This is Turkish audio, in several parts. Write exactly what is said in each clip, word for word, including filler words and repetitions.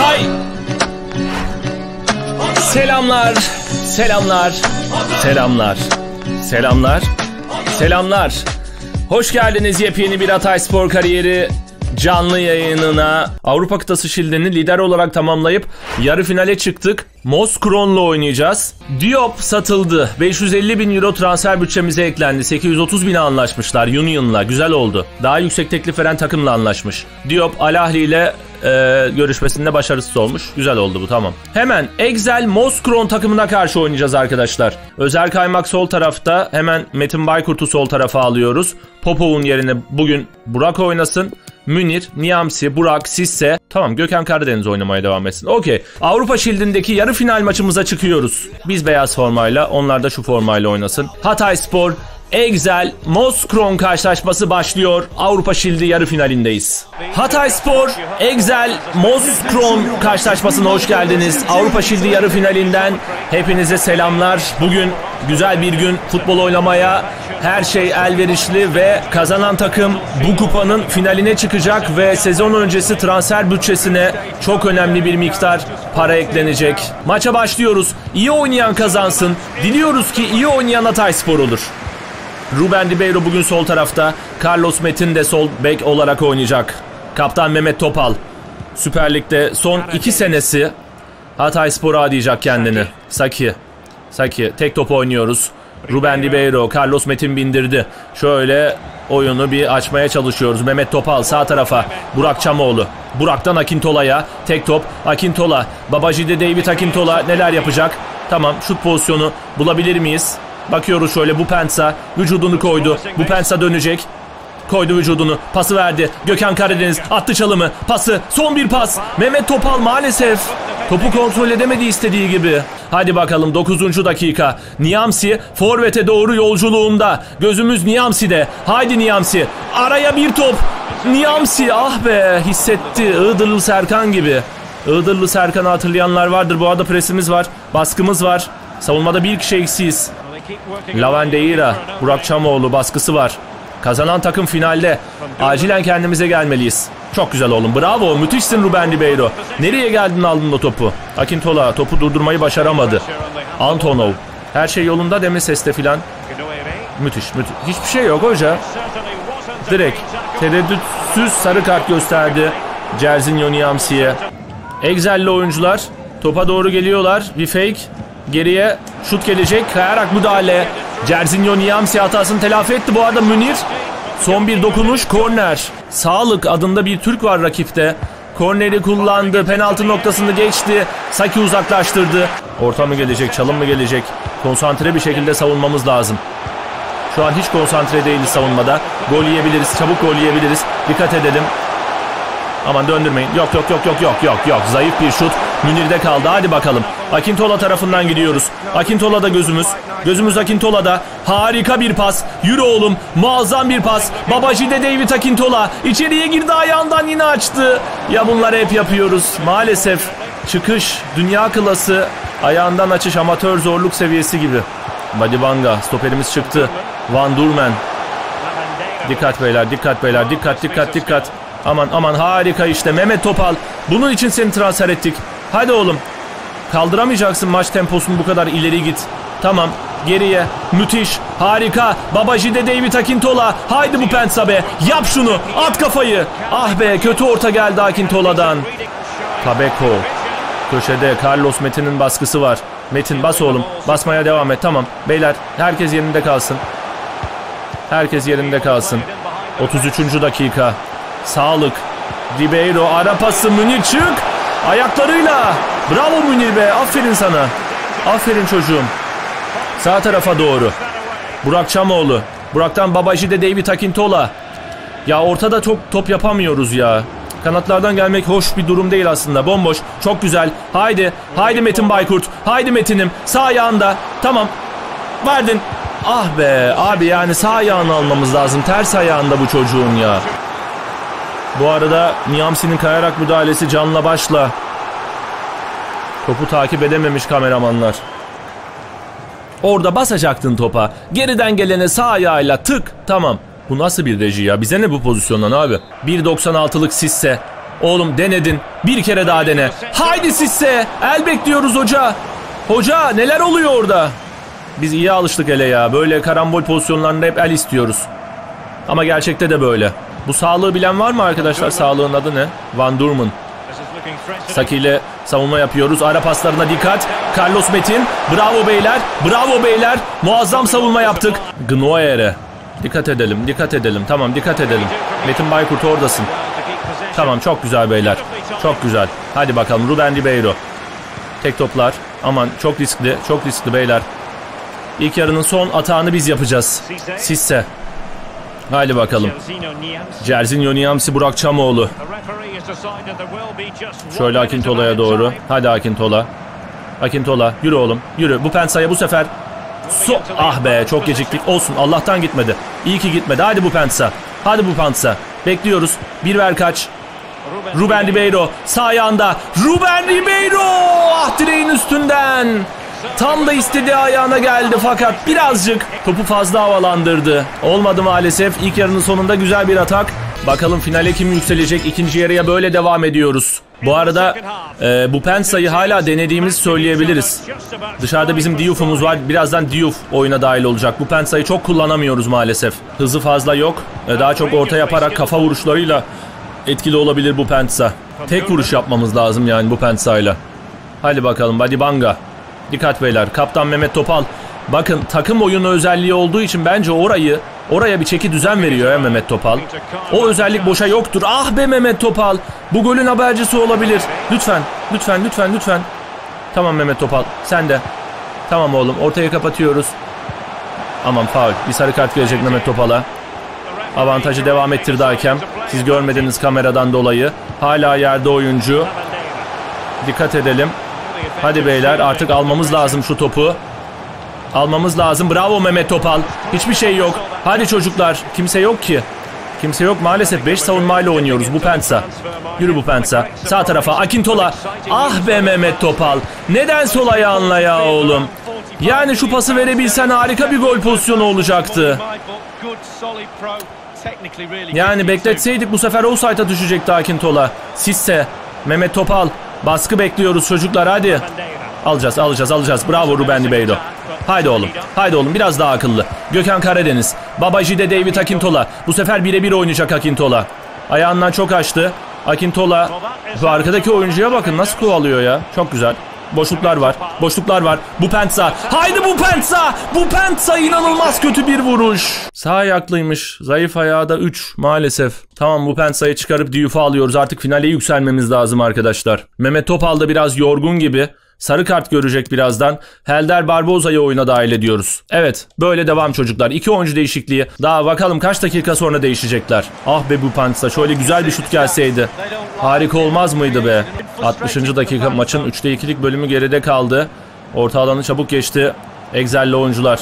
Hatay. Selamlar, selamlar, selamlar, selamlar, selamlar. Hoş geldiniz yepyeni bir Hatayspor kariyeri canlı yayınına. Avrupa kıtası şildini lider olarak tamamlayıp yarı finale çıktık. Mouscron'la oynayacağız. Diop satıldı. beş yüz elli bin euro transfer bütçemize eklendi. sekiz yüz otuz bine anlaşmışlar Union'la. Güzel oldu. Daha yüksek teklif veren takımla anlaşmış. Diop Al Ahly ile e, görüşmesinde başarısız olmuş. Güzel oldu bu, tamam. Hemen Excel Mouscron takımına karşı oynayacağız arkadaşlar. Özer Kaymak sol tarafta. Hemen Metin Baykurt'u sol tarafa alıyoruz. Popov'un yerine bugün Burak oynasın. Münir, Nyamsi, Burak, Sisse. Tamam, Gökhan Karadeniz oynamaya devam etsin. Okey. Avrupa Şildi'ndeki yarı final maçımıza çıkıyoruz. Biz beyaz formayla, onlar da şu formayla oynasın. Hatayspor, Excel Mouscron karşılaşması başlıyor. Avrupa Şildi yarı finalindeyiz. Hatayspor, Excel Mouscron karşılaşmasına hoş geldiniz. Avrupa Şildi yarı finalinden hepinize selamlar. Bugün güzel bir gün, futbol oynamaya her şey elverişli ve kazanan takım bu kupanın finaline çıkacak ve sezon öncesi transfer bütçesine çok önemli bir miktar para eklenecek. Maça başlıyoruz. İyi oynayan kazansın. Diliyoruz ki iyi oynayan Hatayspor olur. Ruben Ribeiro bugün sol tarafta. Carlos Metin de sol bek olarak oynayacak. Kaptan Mehmet Topal. Süper Lig'de son iki senesi Hatayspor'a adayacak kendini. Saki. Saki. Tek top oynuyoruz. Ruben Ribeiro. Carlos Metin bindirdi. Şöyle oyunu bir açmaya çalışıyoruz. Mehmet Topal sağ tarafa. Burak Çamoğlu. Burak'tan Akintola'ya. Tek top. Akintola. Babajide David Akintola neler yapacak? Tamam. Şut pozisyonu bulabilir miyiz? Bakıyoruz şöyle. Bupenza vücudunu koydu. Bupenza dönecek. Koydu vücudunu. Pası verdi. Gökhan Karadeniz attı çalımı. Pası. Son bir pas. Mehmet Topal maalesef topu kontrol edemedi istediği gibi. Hadi bakalım, dokuzuncu dakika. Nyamsi forvete doğru yolculuğunda. Gözümüz Nyamsi'de. Haydi Nyamsi. Araya bir top. Nyamsi, ah be, hissetti. Iğdırlı Serkan gibi. Iğdırlı Serkan'ı hatırlayanlar vardır. Bu arada presimiz var. Baskımız var. Savunmada bir kişi eksiyiz. Lavandeira, Burak Çamoğlu baskısı var. Kazanan takım finalde. Acilen kendimize gelmeliyiz. Çok güzel oğlum. Bravo. Müthişsin Ruben Ribeiro. Nereye geldin, aldın o topu? Akintola topu durdurmayı başaramadı. Antonov. Her şey yolunda deme seste filan. Müthiş, müthiş. Hiçbir şey yok hoca. Direkt tereddütsüz sarı kart gösterdi Jerzinho Nyamsi'ye. Excel'li oyuncular topa doğru geliyorlar. Bir fake. Geriye şut gelecek. Kayarak müdahale. Jerzinho Nyamsi hatasını telafi etti. Bu arada Münir. Son bir dokunuş. Korner. Sağlık adında bir Türk var rakipte. Korneri kullandı. Penaltı noktasını geçti. Saki uzaklaştırdı. Orta mı gelecek? Çalım mı gelecek? Konsantre bir şekilde savunmamız lazım. Şu an hiç konsantre değiliz savunmada. Gol yiyebiliriz. Çabuk gol yiyebiliriz. Dikkat edelim. Aman döndürmeyin. Yok yok yok yok yok yok yok. Zayıf bir şut. Münir'de kaldı. Hadi bakalım. Akintola tarafından gidiyoruz. Akintola'da gözümüz. Gözümüz Akintola'da. Harika bir pas. Yürü oğlum. Muazzam bir pas. Babajide David Akintola. İçeriye girdi, ayağından yine açtı. Ya bunları hep yapıyoruz. Maalesef çıkış dünya klası. Ayağından açış amatör zorluk seviyesi gibi. Badibanga. Stoperimiz çıktı. Van Durmen. Dikkat beyler. Dikkat beyler. Dikkat dikkat dikkat. Aman aman, harika işte. Mehmet Topal. Bunun için seni transfer ettik. Hadi oğlum. Kaldıramayacaksın maç temposunu, bu kadar ileri git. Tamam, geriye. Müthiş, harika. Babajide David Akintola. Haydi Bupenza be, yap şunu, at kafayı. Ah be, kötü orta geldi Akintola'dan. Tabeko köşede. Carlos Metin'in baskısı var. Metin bas oğlum, basmaya devam et. Tamam beyler, herkes yerinde kalsın. Herkes yerinde kalsın. otuz üçüncü dakika. Sağlık. Ribeiro ara pası. Münir çık. Ayaklarıyla. Bravo Münir be. Aferin sana. Aferin çocuğum. Sağ tarafa doğru. Burak Çamoğlu. Burak'tan Babajide David Akintola. Ya ortada çok top yapamıyoruz ya. Kanatlardan gelmek hoş bir durum değil aslında. Bomboş. Çok güzel. Haydi. Haydi Metin Baykurt. Haydi Metin'im. Sağ ayağında. Tamam. Verdin. Ah be. Abi yani sağ ayağını almamız lazım. Ters ayağında bu çocuğun ya. Bu arada Nyamsi'nin kayarak müdahalesi canla başla. Topu takip edememiş kameramanlar. Orada basacaktın topa. Geriden gelene sağ ayağıyla tık. Tamam. Bu nasıl bir reji ya? Bize ne bu pozisyondan abi? bir doksan altılık Sisse. Oğlum denedin. Bir kere daha dene. Haydi Sisse. El bekliyoruz hoca. Hoca neler oluyor orada? Biz iyi alıştık ele ya. Böyle karambol pozisyonlarında hep el istiyoruz. Ama gerçekte de böyle. Bu sağlığı bilen var mı arkadaşlar? Sağlığın adı ne? Van Durmen. Saki ile savunma yapıyoruz. Ara paslarına dikkat. Carlos Metin. Bravo beyler. Bravo beyler. Muazzam savunma yaptık. Gnoer'e. Dikkat edelim. Dikkat edelim. Tamam dikkat edelim. Metin Baykurt oradasın. Tamam çok güzel beyler. Çok güzel. Hadi bakalım Ruben Ribeiro. Tek toplar. Aman çok riskli. Çok riskli beyler. İlk yarının son atağını biz yapacağız. Sisse. Haydi bakalım. Jerzinho Nyamsi, Burak Çamoğlu. Şöyle Akintola'ya doğru. Hadi Akintola. Akintola yürü oğlum. Yürü. Bupenza'ya bu sefer. So ah be çok geciktik. Olsun Allah'tan gitmedi. İyi ki gitmedi. Hadi Bupenza. Hadi Bupenza. Bekliyoruz. Bir ver kaç. Ruben Ribeiro. Sağ ayağında. Ruben Ribeiro. Ah direğin üstünden. Tam da istediği ayağına geldi fakat birazcık topu fazla havalandırdı. Olmadı maalesef. İlk yarının sonunda güzel bir atak. Bakalım finale kim yükselecek? İkinci yarıya böyle devam ediyoruz. Bu arada e, Bupenza'yı hala denediğimiz söyleyebiliriz. Dışarıda bizim Diouf'umuz var. Birazdan Diouf oyuna dahil olacak. Bupenza'yı çok kullanamıyoruz maalesef. Hızı fazla yok. E, daha çok orta yaparak kafa vuruşlarıyla etkili olabilir Bupenza. Tek vuruş yapmamız lazım yani Bupenza'yla. Hadi bakalım. Hadi banga. Dikkat beyler. Kaptan Mehmet Topal. Bakın takım oyunu özelliği olduğu için bence orayı oraya bir çeki düzen veriyor ya Mehmet Topal. O özellik boşa yoktur. Ah be Mehmet Topal. Bu golün habercisi olabilir. Lütfen. Lütfen. Lütfen. Lütfen. Tamam Mehmet Topal. Sen de. Tamam oğlum. Ortaya kapatıyoruz. Aman faul. Bir sarı kart gelecek Mehmet Topal'a. Avantajı devam ettirdi hakem. Siz görmediniz kameradan dolayı. Hala yerde oyuncu. Dikkat edelim. Hadi beyler artık almamız lazım şu topu. Almamız lazım. Bravo Mehmet Topal. Hiçbir şey yok. Hadi çocuklar. Kimse yok ki. Kimse yok. Maalesef beş savunmayla oynuyoruz. Bupenza. Yürü Bupenza. Sağ tarafa. Akintola. Ah be Mehmet Topal. Neden sol ayağınla ya oğlum? Yani şu pası verebilsen harika bir gol pozisyonu olacaktı. Yani bekletseydik bu sefer ofsayta düşecekti Akintola. Sisse. Mehmet Topal. Baskı bekliyoruz çocuklar hadi. Alacağız alacağız alacağız. Bravo Ruben Ribeiro. Haydi oğlum. Haydi oğlum biraz daha akıllı. Gökhan Karadeniz. Babajide David Akintola. Bu sefer birebir oynayacak Akintola. Ayağından çok açtı. Akintola. Şu arkadaki oyuncuya bakın nasıl kovalıyor ya. Çok güzel. Boşluklar var. Boşluklar var. Bupenza. Haydi Bupenza. Bupenza inanılmaz kötü bir vuruş. Sağ ayaklıymış. Zayıf ayağı da üç maalesef. Tamam Bupenza'yı çıkarıp Diouf'u alıyoruz. Artık finale yükselmemiz lazım arkadaşlar. Mehmet Topal da biraz yorgun gibi. Sarı kart görecek birazdan. Helder Barbosa'yı oyuna dahil ediyoruz. Evet böyle devam çocuklar. İki oyuncu değişikliği. Daha bakalım kaç dakika sonra değişecekler. Ah be Bupenza şöyle güzel bir şut gelseydi. Harika olmaz mıydı be? altmışıncı dakika maçın üçte ikilik bölümü geride kaldı. Orta alanı çabuk geçti. Excel'li oyuncular.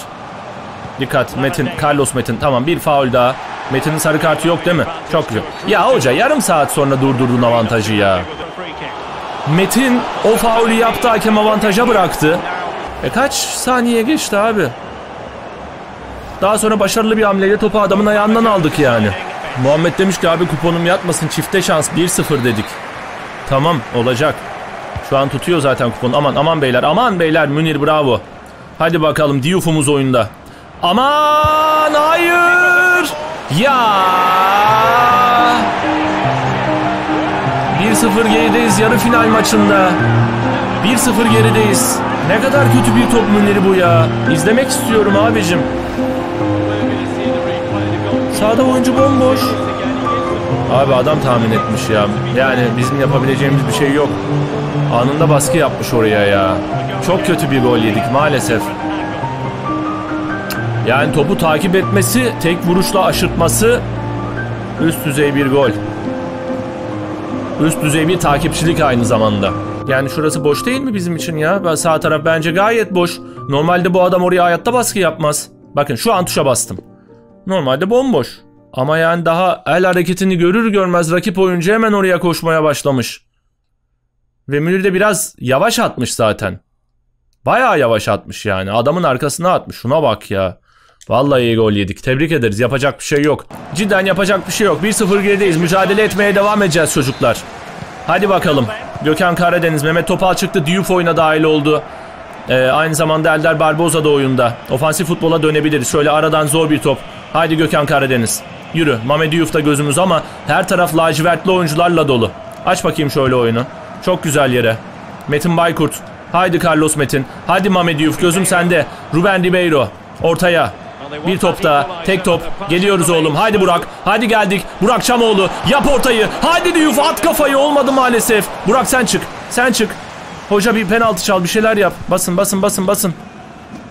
Dikkat Metin. Carlos Metin. Tamam bir faul daha. Metin'in sarı kartı yok değil mi? Çok güzel. Ya hoca yarım saat sonra durdurdun avantajı ya. Metin o faulü yaptı hakem avantaja bıraktı. E kaç saniye geçti abi? Daha sonra başarılı bir hamleyle topu adamın ayağından aldık yani. Muhammed demiş ki abi kuponum yatmasın çifte şans bir sıfır dedik. Tamam olacak. Şu an tutuyor zaten kupon. Aman aman beyler aman beyler Münir bravo. Hadi bakalım Diouf'umuz oyunda. Aman hayır. Ya. bir sıfır gerideyiz yarı final maçında. bir sıfır gerideyiz. Ne kadar kötü bir top Münir'i bu ya. İzlemek istiyorum abicim. Sağda oyuncu bomboş. Abi adam tahmin etmiş ya. Yani bizim yapabileceğimiz bir şey yok. Anında baskı yapmış oraya ya. Çok kötü bir gol yedik maalesef. Yani topu takip etmesi, tek vuruşla aşırtması üst düzey bir gol. Üst düzey bir takipçilik aynı zamanda. Yani şurası boş değil mi bizim için ya? Sağ taraf bence gayet boş. Normalde bu adam oraya hayatta baskı yapmaz. Bakın şu an tuşa bastım. Normalde bomboş. Ama yani daha el hareketini görür görmez rakip oyuncu hemen oraya koşmaya başlamış. Ve Münir de biraz yavaş atmış zaten. Bayağı yavaş atmış yani. Adamın arkasına atmış. Şuna bak ya. Vallahi iyi gol yedik. Tebrik ederiz. Yapacak bir şey yok. Cidden yapacak bir şey yok. bir sıfır gerideyiz. Mücadele etmeye devam edeceğiz çocuklar. Hadi bakalım. Gökhan Karadeniz, Mehmet Topal çıktı. Diouf oyuna dahil oldu. Ee, aynı zamanda Helder Barbosa da oyunda. Ofansif futbola dönebiliriz. Şöyle aradan zor bir top. Haydi Gökhan Karadeniz. Yürü. Mame Diouf da gözümüz ama her taraf lacivertli oyuncularla dolu. Aç bakayım şöyle oyunu. Çok güzel yere. Metin Baykurt. Haydi Carlos Metin. Haydi Mame Diouf. Gözüm sende. Ruben Ribeiro. Ortaya. Bir top daha. Tek top. Geliyoruz oğlum. Haydi Burak. Haydi geldik. Burak Çamoğlu. Yap ortayı. Haydi Diouf. At kafayı. Olmadı maalesef. Burak sen çık. Sen çık. Hoca bir penaltı çal. Bir şeyler yap. Basın basın basın basın.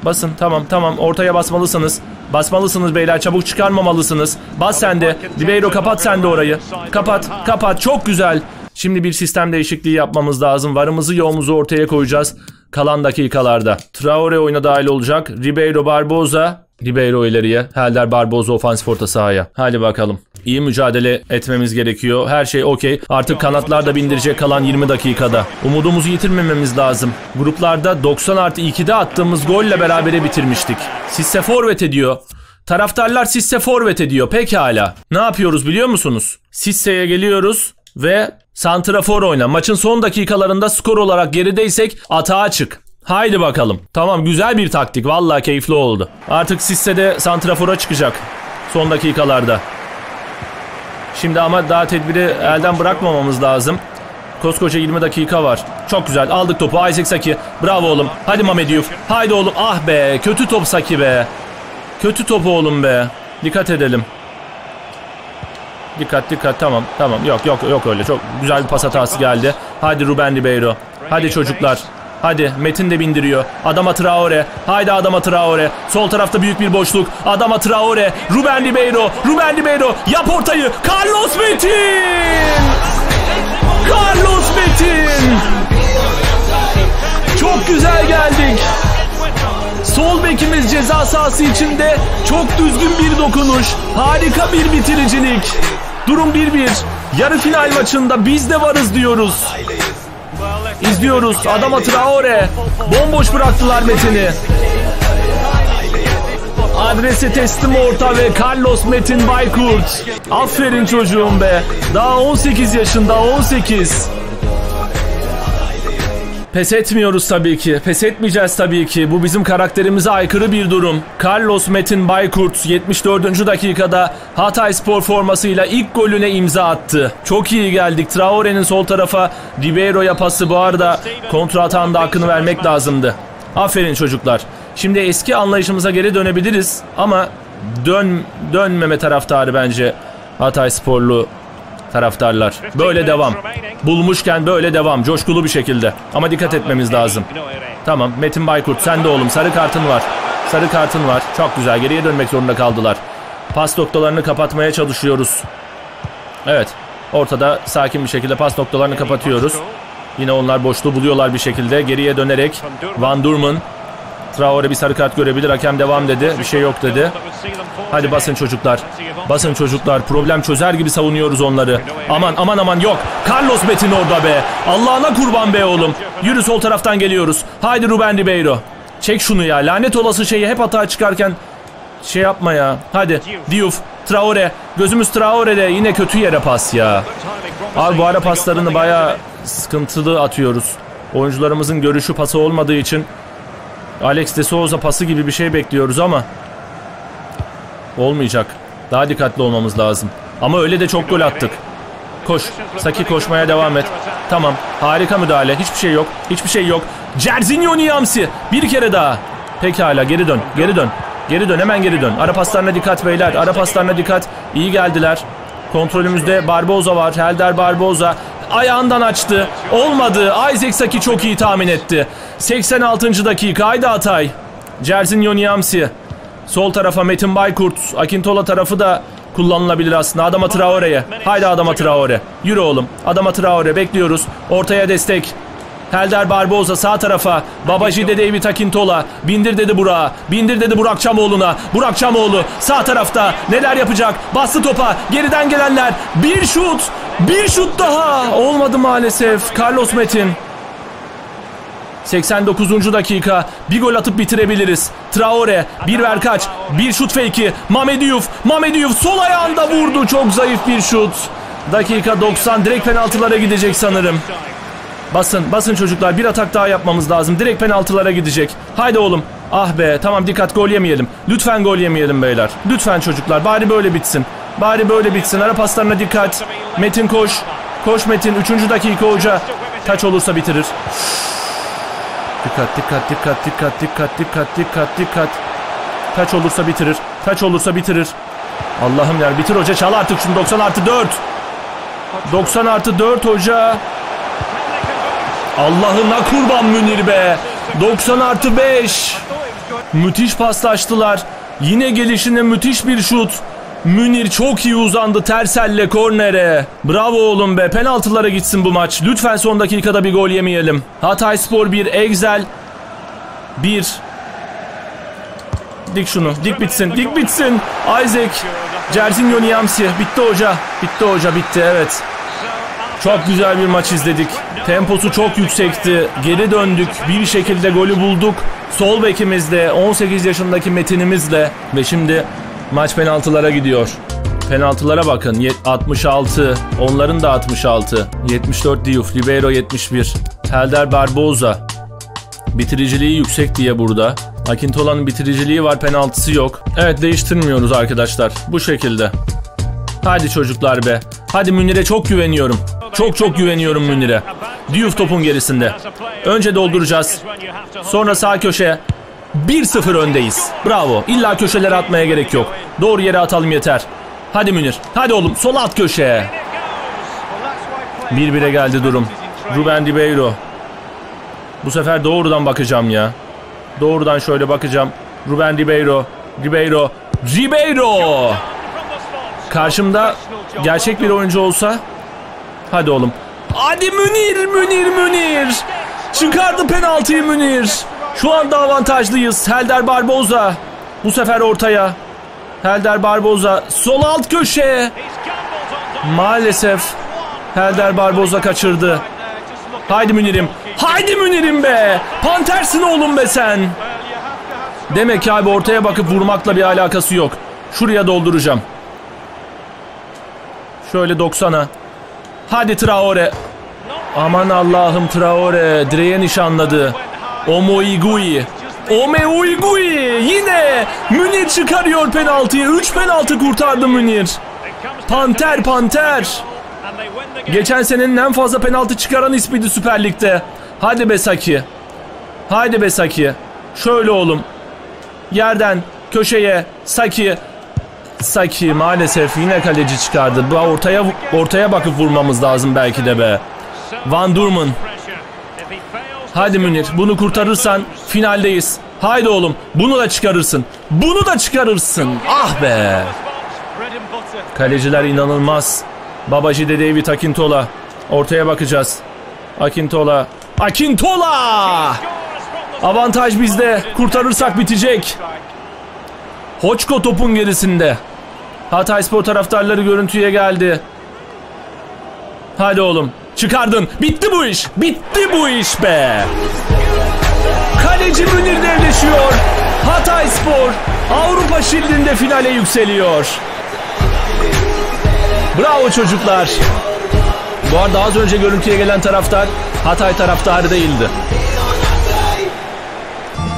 Basın. Tamam tamam. Ortaya basmalısınız. Basmalısınız beyler. Çabuk çıkarmamalısınız. Bas sen de. Ribeiro kapat sen de orayı. Kapat. Kapat. Çok güzel. Şimdi bir sistem değişikliği yapmamız lazım. Varımızı yoğumuzu ortaya koyacağız. Kalan dakikalarda. Traore oyuna dahil olacak. Ribeiro Barbosa. Ribeiro ileriye. Helder Barbosa ofansif orta sahaya. Hadi bakalım. İyi mücadele etmemiz gerekiyor. Her şey okey. Artık kanatlar da bindirecek kalan yirmi dakikada. Umudumuzu yitirmememiz lazım. Gruplarda doksan artı ikide attığımız golle beraber bitirmiştik. Sisse forvet ediyor. Taraftarlar Sisse forvet ediyor. Pekala. Ne yapıyoruz biliyor musunuz? Sisse'ye geliyoruz ve santrafor oyna. Maçın son dakikalarında skor olarak gerideysek atağa çık. Haydi bakalım. Tamam, güzel bir taktik. Vallahi keyifli oldu. Artık Sisse de santrafora çıkacak. Son dakikalarda. Şimdi ama daha tedbiri elden bırakmamamız lazım. Koskoca yirmi dakika var. Çok güzel. Aldık topu. Isaac Saki. Bravo oğlum. Hadi Mame Diouf. Haydi oğlum. Ah be. Kötü top Saki be. Kötü top oğlum be. Dikkat edelim. Dikkat dikkat. Tamam. Tamam. Yok yok yok öyle. Çok güzel bir pas hatası geldi. Haydi Ruben Ribeiro. Hadi çocuklar. Hadi Metin de bindiriyor. Adama Traore. Haydi Adama Traore. Sol tarafta büyük bir boşluk. Adama Traore. Ruben Ribeiro. Ruben Ribeiro. Yap ortayı. Carlos Metin. Carlos Metin. Çok güzel geldik. Sol bekimiz ceza sahası içinde. Çok düzgün bir dokunuş. Harika bir bitiricilik. Durum bir bir. Yarı final maçında biz de varız diyoruz. İzliyoruz. Adama Traore. Bomboş bıraktılar Metin'i. Adrese teslim orta ve Carlos Metin Baykurt. Aferin çocuğum be. Daha on sekiz yaşında. on sekiz. Pes etmiyoruz tabii ki. Pes etmeyeceğiz tabii ki. Bu bizim karakterimize aykırı bir durum. Carlos Metin Baykurt yetmiş dördüncü dakikada Hatayspor formasıyla ilk golüne imza attı. Çok iyi geldik. Traore'nin sol tarafa Ribeiro'ya pası, bu arada kontra atan da hakkını vermek lazımdı. Aferin çocuklar. Şimdi eski anlayışımıza geri dönebiliriz ama dön dönmeme taraftarı bence Hataysporlu taraftarlar. Böyle devam. Bulmuşken böyle devam. Coşkulu bir şekilde. Ama dikkat etmemiz lazım. Tamam. Metin Baykurt sen de oğlum. Sarı kartın var. Sarı kartın var. Çok güzel. Geriye dönmek zorunda kaldılar. Pas noktalarını kapatmaya çalışıyoruz. Evet. Ortada sakin bir şekilde pas noktalarını kapatıyoruz. Yine onlar boşluğu buluyorlar bir şekilde. Geriye dönerek Van Durmen. Traore bir sarı kart görebilir. Hakem devam dedi. Bir şey yok dedi. Hadi basın çocuklar. Basın çocuklar. Problem çözer gibi savunuyoruz onları. Aman aman aman yok. Carlos Metin orada be. Allah'ına kurban be oğlum. Yürü, sol taraftan geliyoruz. Haydi Ruben Ribeiro. Çek şunu ya. Lanet olası şeyi hep hata çıkarken şey yapma ya. Hadi. Diouf. Traore. Gözümüz Traore'de. Yine kötü yere pas ya. Abi bu ara paslarını bayağı sıkıntılı atıyoruz. Oyuncularımızın görüşü pası olmadığı için Alex de Souza pası gibi bir şey bekliyoruz ama olmayacak. Daha dikkatli olmamız lazım. Ama öyle de çok gol attık. Koş. Saki koşmaya devam et. Tamam. Harika müdahale. Hiçbir şey yok. Hiçbir şey yok. Jerzinho Nyamsi. Bir kere daha. Pekala. Geri dön. Geri dön. Geri dön. Hemen geri dön. Ara paslarına dikkat beyler. Ara paslarına dikkat. İyi geldiler. Kontrolümüzde Barbosa var. Helder Barbosa. Ayağından açtı. Olmadı. Isaac Saki çok iyi tahmin etti. seksen altıncı dakika. Haydi Hatay. Jerzinho Nyamsi. Sol tarafa Metin Baykurt. Akintola tarafı da kullanılabilir aslında. Adama Traore'ye. Haydi Adama Traore. Yürü oğlum. Adama Traore. Bekliyoruz. Ortaya destek. Helder Barbosa sağ tarafa. Babajide David Akintola. Bindir dedi Burak'a. Bindir dedi Burak Çamoğlu'na. Burak Çamoğlu sağ tarafta. Neler yapacak? Bastı topa. Geriden gelenler. Bir şut. Bir şut daha. Olmadı maalesef. Carlos Metin. seksen dokuzuncu dakika. Bir gol atıp bitirebiliriz. Traore. Bir ver kaç. Bir şut fake'i. Mame Diouf. Mame Diouf sol ayağında vurdu. Çok zayıf bir şut. Dakika doksan. Direkt penaltılara gidecek sanırım. Basın. Basın çocuklar. Bir atak daha yapmamız lazım. Direkt penaltılara gidecek. Haydi oğlum. Ah be. Tamam, dikkat, gol yemeyelim. Lütfen gol yemeyelim beyler. Lütfen çocuklar. Bari böyle bitsin. Bari böyle bitsin. Ara paslarına dikkat. Metin koş. Koş Metin. Üçüncü dakika hoca. Kaç olursa bitirir. Dikkat, dikkat, dikkat, dikkat, dikkat, dikkat, dikkat, dikkat. Kaç olursa bitirir. Kaç olursa bitirir. Allah'ım ya, bitir hoca, çal artık şunu. doksan artı dört. doksan artı dört hoca. Allah'ına kurban Münir be. doksan artı beş. Müthiş paslaştılar. Yine gelişine müthiş bir şut. Münir çok iyi uzandı ters elle kornere. Bravo oğlum be. Penaltılara gitsin bu maç. Lütfen son dakikada bir gol yemeyelim. Hatayspor bir, Excel bir. Dik şunu. Dik bitsin. Dik bitsin. Isaac. Jerzinho Nyamsi. Bitti hoca. Bitti hoca. Bitti. Evet. Çok güzel bir maç izledik. Temposu çok yüksekti. Geri döndük. Bir şekilde golü bulduk. Sol bekimizle, on sekiz yaşındaki Metin'imizle ve şimdi maç penaltılara gidiyor. Penaltılara bakın. altmış altı. Onların da altmış altı. yetmiş dört Diouf. Ribeiro yetmiş bir. Helder Barbosa. Bitiriciliği yüksek diye burada. Akintola'nın bitiriciliği var. Penaltısı yok. Evet, değiştirmiyoruz arkadaşlar. Bu şekilde. Hadi çocuklar be. Hadi Münir'e çok güveniyorum. Çok çok güveniyorum Münir'e. Diouf topun gerisinde. Önce dolduracağız. Sonra sağ köşeye. bir sıfır öndeyiz. Bravo. İlla köşelere atmaya gerek yok. Doğru yere atalım yeter. Hadi Münir. Hadi oğlum. Sola at köşeye. bir bire geldi durum. Ruben Ribeiro. Bu sefer doğrudan bakacağım ya. Doğrudan şöyle bakacağım. Ruben Ribeiro. Ribeiro. Ribeiro. Karşımda gerçek bir oyuncu olsa. Hadi oğlum. Hadi Münir. Münir. Münir. Çıkardı penaltıyı Münir. Şu anda avantajlıyız. Helder Barbosa. Bu sefer ortaya. Helder Barbosa. Sol alt köşe. Maalesef Helder Barbosa kaçırdı. Haydi Münir'im. Haydi Münir'im be. Pantersin oğlum be sen. Demek ki abi ortaya bakıp vurmakla bir alakası yok. Şuraya dolduracağım. Şöyle doksana. Hadi Traore. Aman Allah'ım, Traore direğe nişanladı. Omoigui. Omoigui. Yine Münir çıkarıyor penaltıyı. üç penaltı kurtardı Münir. Panter panter. Geçen senenin en fazla penaltı çıkaran ismiydi Süper Lig'de. Hadi be Saki. Hadi be Saki. Şöyle oğlum. Yerden köşeye Saki. Saki maalesef yine kaleci çıkardı. Ortaya ortaya bakıp vurmamız lazım belki de be. Van Durmen. Hadi Münir, bunu kurtarırsan finaldeyiz. Haydi oğlum, bunu da çıkarırsın. Bunu da çıkarırsın. Ah be. Kaleciler inanılmaz. Babajide David Akintola. Ortaya bakacağız. Akintola. Akintola! Avantaj bizde. Kurtarırsak bitecek. Hoçko topun gerisinde. Hatayspor taraftarları görüntüye geldi. Hadi oğlum. Çıkardın. Bitti bu iş. Bitti bu iş be. Kaleci Münir devleşiyor. Hatayspor Avrupa Şildi'nde finale yükseliyor. Bravo çocuklar. Bu arada az önce görüntüye gelen taraftar Hatay taraftarı değildi.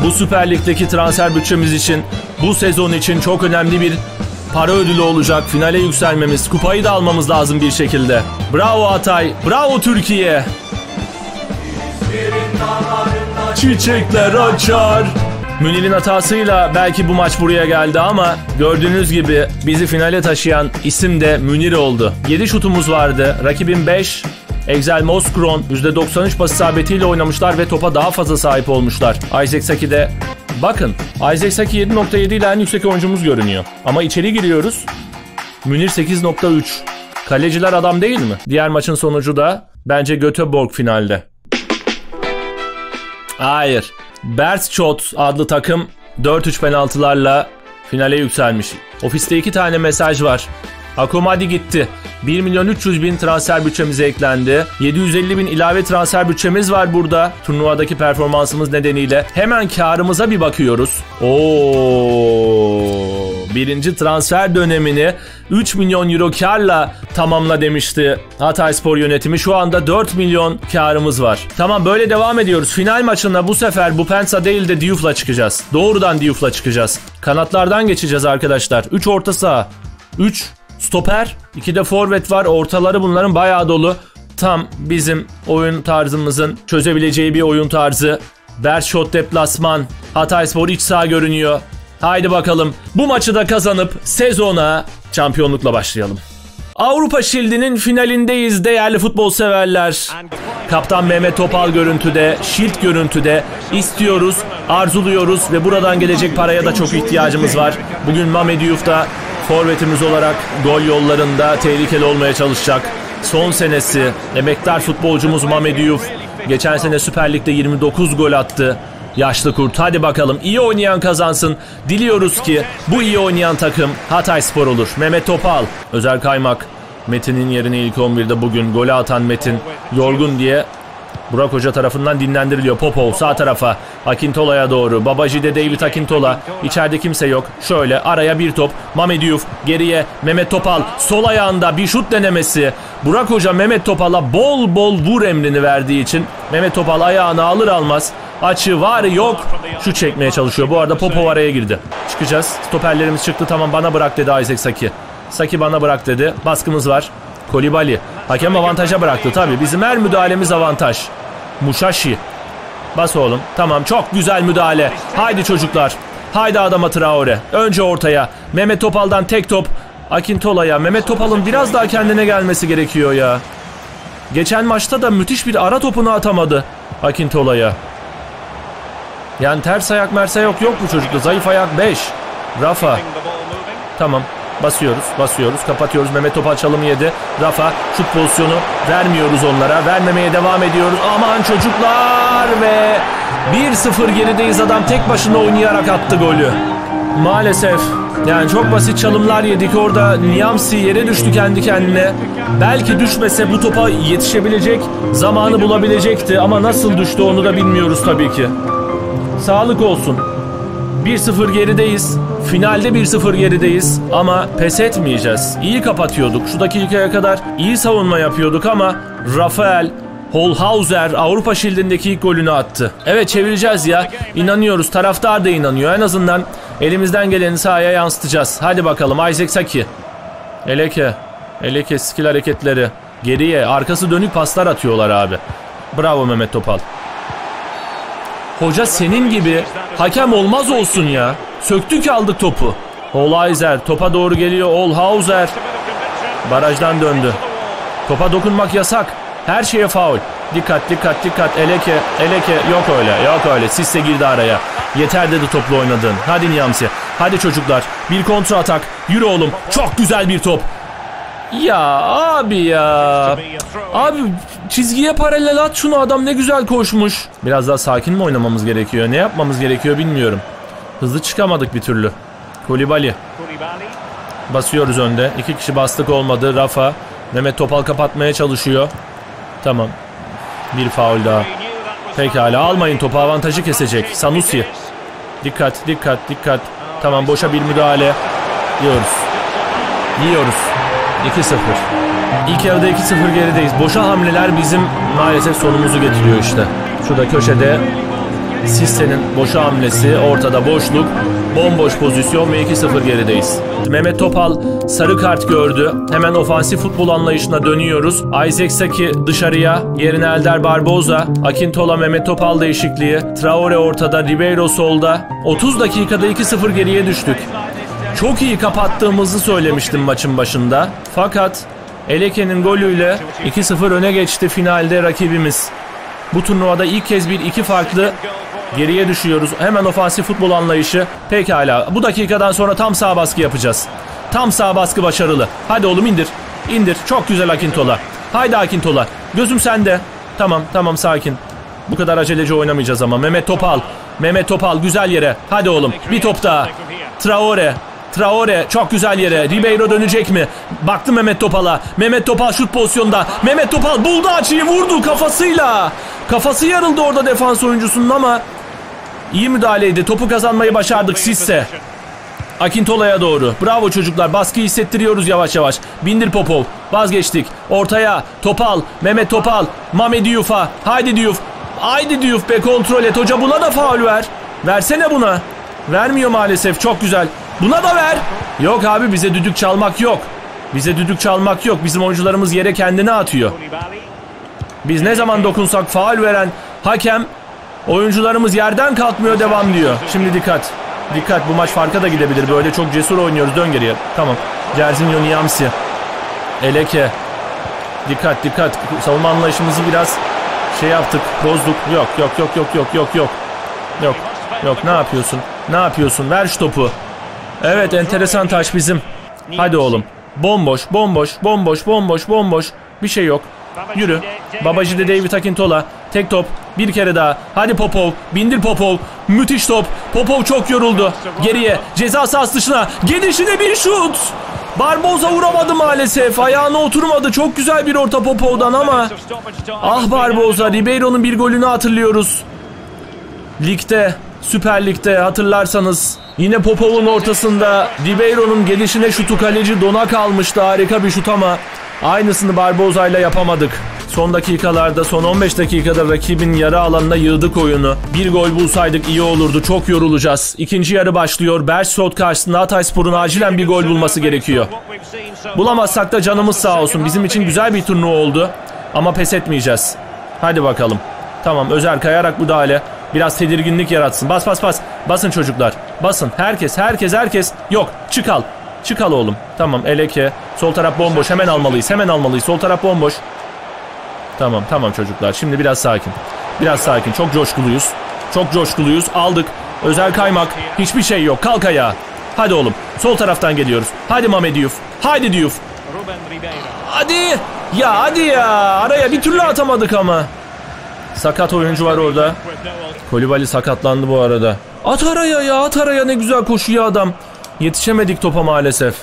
Bu Süper Lig'deki transfer bütçemiz için, bu sezon için çok önemli bir para ödülü olacak. Finale yükselmemiz, kupayı da almamız lazım bir şekilde. Bravo Hatay, bravo Türkiye. Çiçekler açar. Münir'in hatasıyla belki bu maç buraya geldi ama gördüğünüz gibi bizi finale taşıyan isim de Münir oldu. yedi şutumuz vardı, rakibin beş. Excel Mouscron yüzde doksan üç pas isabetiyle oynamışlar ve topa daha fazla sahip olmuşlar. Isaac Saki de... Bakın, Isaac Saki yedi nokta yedi ile en yüksek oyuncumuz görünüyor. Ama içeri giriyoruz. Münir sekiz nokta üç. Kaleciler adam değil mi? Diğer maçın sonucu da bence Göteborg finalde. Hayır. Beerschot adlı takım dört üç penaltılarla finale yükselmiş. Ofiste iki tane mesaj var. Akomadi gitti. bir milyon üç yüz bin transfer bütçemize eklendi. yedi yüz elli bin ilave transfer bütçemiz var burada. Turnuvadaki performansımız nedeniyle hemen karımıza bir bakıyoruz. Oo. birinci transfer dönemini üç milyon euro karla tamamla demişti Hatayspor yönetimi. Şu anda dört milyon karımız var. Tamam, böyle devam ediyoruz. Final maçında bu sefer Bupenza değil de Diouf'la çıkacağız. Doğrudan Diouf'la çıkacağız. Kanatlardan geçeceğiz arkadaşlar. üç orta saha, üç stoper, iki de forvet var. Ortaları bunların bayağı dolu. Tam bizim oyun tarzımızın çözebileceği bir oyun tarzı. Beerschot deplasman. Hatayspor iç saha görünüyor. Haydi bakalım. Bu maçı da kazanıp sezona şampiyonlukla başlayalım. Avrupa Şildi'nin finalindeyiz değerli futbol severler. Kaptan Mehmet Topal görüntüde, Şild görüntüde. İstiyoruz, arzuluyoruz ve buradan gelecek paraya da çok ihtiyacımız var. Bugün Mame Diouf da forvetimiz olarak gol yollarında tehlikeli olmaya çalışacak. Son senesi emektar futbolcumuz Mame Diouf. Geçen sene Süper Lig'de yirmi dokuz gol attı. Yaşlı kurt, hadi bakalım, iyi oynayan kazansın. Diliyoruz ki bu iyi oynayan takım Hatayspor olur. Mehmet Topal, Özer Kaymak. Metin'in yerine ilk on birde bugün golü atan Metin. Yorgun diye Burak Hoca tarafından dinlendiriliyor. Popov sağ tarafa, Akintola'ya doğru. Babajide David Akintola. İçeride kimse yok. Şöyle araya bir top. Mame Diouf geriye, Mehmet Topal sol ayağında bir şut denemesi. Burak Hoca Mehmet Topal'a bol bol vur emrini verdiği için Mehmet Topal ayağını alır almaz açı var yok şut çekmeye çalışıyor. Bu arada Popov araya girdi. Çıkacağız. Stoperlerimiz çıktı. Tamam, bana bırak dedi Isaac Saki. Saki bana bırak dedi. Baskımız var. Kolibali. Hakem avantaja bıraktı tabii. Bizim her müdahalemiz avantaj. Muşashi. Bas oğlum. Tamam, çok güzel müdahale. Haydi çocuklar. Haydi Adama Traore. Önce ortaya. Mehmet Topal'dan tek top. Akintola'ya. Mehmet Topal'ın biraz daha kendine gelmesi gerekiyor ya. Geçen maçta da müthiş bir ara topunu atamadı Akintola'ya. Yani ters ayak merse yok. Yok bu çocukta. Zayıf ayak beş. Rafa. Tamam. Basıyoruz, basıyoruz, kapatıyoruz. Mehmet Topal çalımı yedi. Rafa, şut pozisyonu vermiyoruz onlara. Vermemeye devam ediyoruz. Aman çocuklar ve bir sıfır gerideyiz. Adam tek başına oynayarak attı golü. Maalesef. Yani çok basit çalımlar yedik. Orada Nyamsi yere düştü kendi kendine. Belki düşmese bu topa yetişebilecek, zamanı bulabilecekti. Ama nasıl düştü onu da bilmiyoruz tabii ki. Sağlık olsun. bir sıfır gerideyiz. Finalde bir sıfır gerideyiz ama pes etmeyeceğiz. İyi kapatıyorduk. Şu dakikaya kadar iyi savunma yapıyorduk ama Rafael Holhauser Avrupa Şildi'ndeki ilk golünü attı. Evet, çevireceğiz ya. İnanıyoruz. Taraftar da inanıyor. En azından elimizden geleni sahaya yansıtacağız. Hadi bakalım. Isaac Saki. Eleke. Eleke skill hareketleri. Geriye. Arkası dönük paslar atıyorlar abi. Bravo Mehmet Topal. Hoca senin gibi hakem olmaz olsun ya. Söktük aldık topu. Holhauser topa doğru geliyor. Holhauser barajdan döndü. Topa dokunmak yasak. Her şeye faul. Dikkat dikkat dikkat. Eleke Eleke yok öyle yok öyle. Sisse girdi araya. Yeter dedi toplu oynadın. Hadi Nyamsi. Hadi çocuklar. Bir kontra atak. Yürü oğlum. Çok güzel bir top. Ya abi ya. Abi çizgiye paralel at şunu, adam ne güzel koşmuş. Biraz daha sakin mi oynamamız gerekiyor? Ne yapmamız gerekiyor bilmiyorum. Hızlı çıkamadık bir türlü. Kolibali. Basıyoruz önde. İki kişi bastık, olmadı. Rafa. Mehmet Topal kapatmaya çalışıyor. Tamam. Bir faul daha. Pekala, almayın topu, avantajı kesecek. Sanusi. Dikkat dikkat dikkat. Tamam, boşa bir müdahale. Yiyoruz. Yiyoruz. iki sıfır. İlk yarıda iki sıfır gerideyiz. Boşa hamleler bizim maalesef sonumuzu getiriyor işte. Şurada köşede Sisse'nin boşa hamlesi, ortada boşluk, bomboş pozisyon ve iki sıfır gerideyiz. Mehmet Topal sarı kart gördü. Hemen ofansif futbol anlayışına dönüyoruz. Isaac Saki dışarıya, yerine Helder Barbosa, Akintola Mehmet Topal değişikliği, Traore ortada, Ribeiro solda. otuz dakikada iki sıfır geriye düştük. Çok iyi kapattığımızı söylemiştim maçın başında. Fakat Eleke'nin golüyle iki sıfır öne geçti finalde rakibimiz. Bu turnuvada ilk kez bir iki farklı geriye düşüyoruz. Hemen ofansif futbol anlayışı. Pekala. Bu dakikadan sonra tam sağ baskı yapacağız. Tam sağ baskı başarılı. Hadi oğlum indir. İndir. Çok güzel Akintola. Haydi Akintola. Gözüm sende. Tamam tamam sakin. Bu kadar aceleci oynamayacağız ama. Mehmet Topal. Mehmet Topal güzel yere. Hadi oğlum. Bir top daha. Traore. Traore çok güzel yere. Ribeiro dönecek mi? Baktı Mehmet Topal'a. Mehmet Topal şut pozisyonda. Mehmet Topal buldu açıyı, vurdu kafasıyla. Kafası yarıldı orada defans oyuncusunun ama iyi müdahaleydi. Topu kazanmayı başardık. Sisse. Akintola'ya doğru. Bravo çocuklar. Baskıyı hissettiriyoruz yavaş yavaş. Bindir Popov. Vazgeçtik. Ortaya. Topal. Mehmet Topal. Mame Diouf'a. Haydi Diouf. Haydi Diouf be, kontrol et. Hoca buna da faul ver. Versene buna. Vermiyor maalesef. Çok güzel. Buna da ver. Yok abi, bize düdük çalmak yok. Bize düdük çalmak yok. Bizim oyuncularımız yere kendini atıyor. Biz ne zaman dokunsak faul veren hakem, oyuncularımız yerden kalkmıyor, devam diyor. Şimdi dikkat. Dikkat, bu maç farka da gidebilir. Böyle çok cesur oynuyoruz. Dön geriye. Tamam. Jerzinho Nyamsi. Eleke. Dikkat dikkat. Savunma anlayışımızı biraz şey yaptık. Bozduk. Yok yok yok yok yok yok yok. Yok. Yok, ne yapıyorsun? Ne yapıyorsun? Ver şu topu. Evet, enteresan taş bizim. Hadi oğlum. Bomboş, bomboş, bomboş, bomboş, bomboş. Bir şey yok. Yürü. Babajide David Akintola. Tek top. Bir kere daha. Hadi Popov. Bindir Popov. Müthiş top. Popov çok yoruldu. Geriye. Ceza sahası dışına. Gelişine bir şut. Barbosa vuramadı maalesef. Ayağına oturmadı. Çok güzel bir orta Popov'dan ama. Ah Barbosa. Ribeiro'nun bir golünü hatırlıyoruz. Ligde. Süper Lig'de hatırlarsanız. Yine Popov'un ortasında Ribeiro'nun gelişine şutu kaleci dona kalmıştı. Harika bir şut ama aynısını Barbosa'yla yapamadık. Son dakikalarda, son on beş dakikada rakibin yarı alanına yığdık oyunu. Bir gol bulsaydık iyi olurdu. Çok yorulacağız. İkinci yarı başlıyor. Beerschot karşısında Hatayspor'un acilen bir gol bulması gerekiyor. Bulamazsak da canımız sağ olsun. Bizim için güzel bir turnuva oldu. Ama pes etmeyeceğiz. Hadi bakalım. Tamam, Özer kayarak müdahale. Biraz tedirginlik yaratsın. Bas bas bas. Basın çocuklar. Basın. Herkes herkes herkes. Yok. Çık al. Çık al oğlum. Tamam, Eleke. Sol taraf bomboş. Hemen almalıyız. Hemen almalıyız. Sol taraf bomboş. Tamam tamam çocuklar. Şimdi biraz sakin. Biraz sakin. Çok coşkuluyuz. Çok coşkuluyuz. Aldık. Özer Kaymak. Hiçbir şey yok. Kalk ayağa. Hadi oğlum. Sol taraftan geliyoruz. Hadi Mame Diouf. Haydi Diouf. Hadi. Ya hadi ya. Araya bir türlü atamadık ama. Sakat oyuncu var orada. Kolibali sakatlandı bu arada. At araya ya, at araya, ne güzel koşuyor adam. Yetişemedik topa maalesef.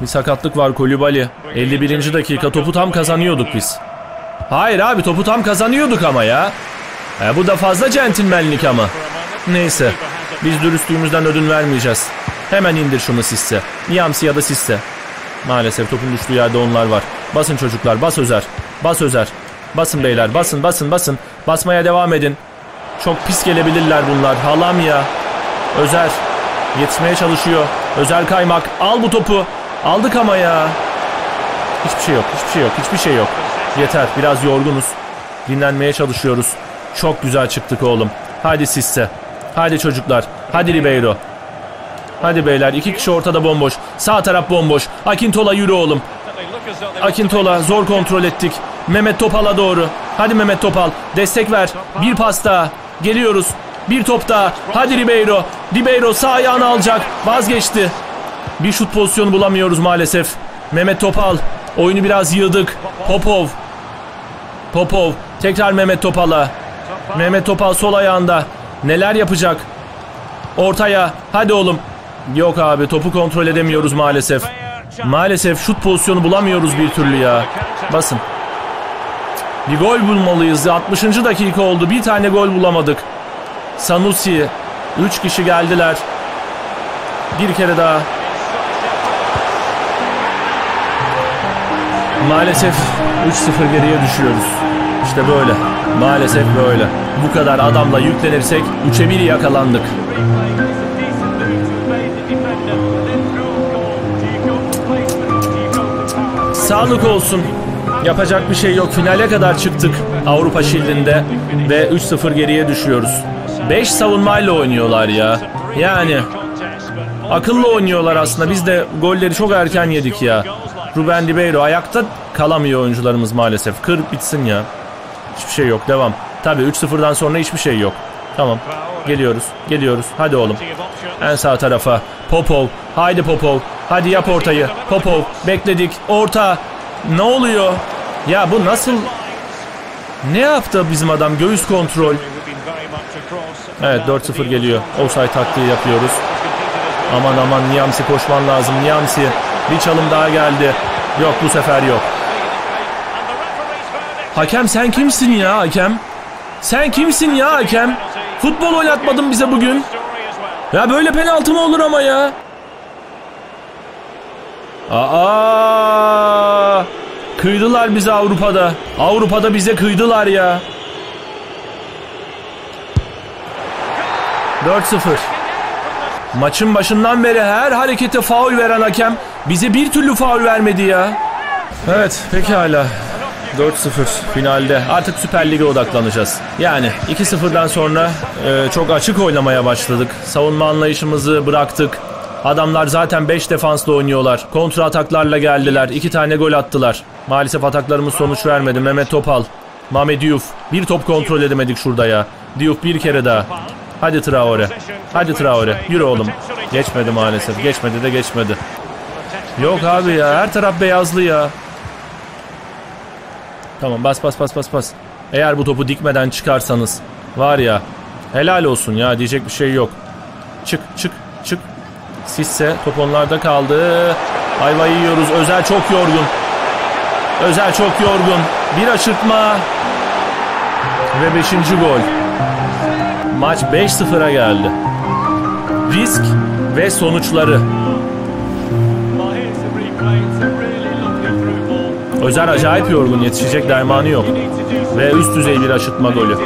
Bir sakatlık var Kolibali. elli birinci dakika, topu tam kazanıyorduk biz. Hayır abi, topu tam kazanıyorduk ama ya. E, bu da fazla centilmenlik ama. Neyse, biz dürüstlüğümüzden ödün vermeyeceğiz. Hemen indir şunu Sisse. Nyamsi ya da Sisse. Maalesef topun düştüğü yerde onlar var. Basın çocuklar, bas Özer. Bas Özer. Basın beyler, basın basın basın. Basmaya devam edin. Çok pis gelebilirler bunlar. Halam ya. Özer yetişmeye çalışıyor. Özer Kaymak, al bu topu. Aldık ama ya. Hiçbir şey yok, hiçbir şey yok, hiçbir şey yok. Yeter, biraz yorgunuz. Dinlenmeye çalışıyoruz. Çok güzel çıktık oğlum. Hadi Sisse. Hadi çocuklar. Hadi Ribeiro. Hadi beyler, iki kişi ortada bomboş. Sağ taraf bomboş. Akintola yürü oğlum. Akintola, zor kontrol ettik. Mehmet Topal'a doğru. Hadi Mehmet Topal, destek ver. Bir pas daha. Geliyoruz. Bir top daha. Hadi Ribeiro. Ribeiro sağ ayağını alacak. Vazgeçti. Bir şut pozisyonu bulamıyoruz maalesef. Mehmet Topal. Oyunu biraz yığdık. Popov. Popov. Tekrar Mehmet Topal'a. Mehmet Topal sol ayağında. Neler yapacak? Ortaya. Hadi oğlum. Yok abi, topu kontrol edemiyoruz maalesef. Maalesef şut pozisyonu bulamıyoruz bir türlü ya. Basın. Bir gol bulmalıyız. altmışıncı dakika oldu. Bir tane gol bulamadık. Sanusi. üç kişi geldiler. Bir kere daha. Maalesef üç sıfır geriye düşüyoruz. İşte böyle. Maalesef böyle. Bu kadar adamla yüklenirsek üçe bir yakalandık. Sağlık olsun. Yapacak bir şey yok. Finale kadar çıktık Avrupa Şildi'nde ve üç sıfır geriye düşüyoruz. beş savunmayla oynuyorlar ya. Yani akıllı oynuyorlar aslında. Biz de golleri çok erken yedik ya. Ruben Ribeiro ayakta kalamıyor oyuncularımız maalesef. Kır bitsin ya. Hiçbir şey yok. Devam. Tabii üç sıfırdan sonra hiçbir şey yok. Tamam. Geliyoruz. Geliyoruz. Hadi oğlum. En sağ tarafa. Popov. Haydi Popov. Hadi yap ortayı. Popov. Bekledik. Orta. Ne oluyor? Ya bu nasıl? Ne yaptı bizim adam? Göğüs kontrol. Evet, dört sıfır geliyor. Ofsayt taktiği yapıyoruz. Aman aman, Nyamsi koşman lazım. Nyamsi. Bir çalım daha geldi. Yok, bu sefer yok. Hakem sen kimsin ya hakem? Sen kimsin ya hakem? Futbol oynatmadın bize bugün. Ya böyle penaltı mı olur ama ya? Aa! Kıydılar bize Avrupa'da. Avrupa'da bize kıydılar ya. dört sıfır. Maçın başından beri her harekete faul veren hakem bize bir türlü faul vermedi ya. Evet, pekala. dört sıfır finalde. Artık Süper Lig'e odaklanacağız. Yani iki sıfırdan sonra e, çok açık oynamaya başladık. Savunma anlayışımızı bıraktık. Adamlar zaten beş defansla oynuyorlar. Kontra ataklarla geldiler. iki tane gol attılar. Maalesef ataklarımız sonuç vermedi. Mehmet Topal. Mame Diouf. Bir top kontrol edemedik şurada ya. Diouf bir kere daha. Hadi Traore. Hadi Traore. Yürü oğlum. Geçmedi maalesef. Geçmedi de geçmedi. Yok abi ya. Her taraf beyazlı ya. Tamam, bas bas bas bas bas. Eğer bu topu dikmeden çıkarsanız var ya, helal olsun ya, diyecek bir şey yok. Çık çık çık. Sisse top onlarda kaldı. Ayvayı yiyoruz. Özer çok yorgun. Özer çok yorgun. Bir aşırtma. Ve beşinci gol. Maç beş sıfıra geldi. Risk ve sonuçları. Özer acayip yorgun, yetişecek dermanı yok. Ve üst düzey bir aşırtma golü.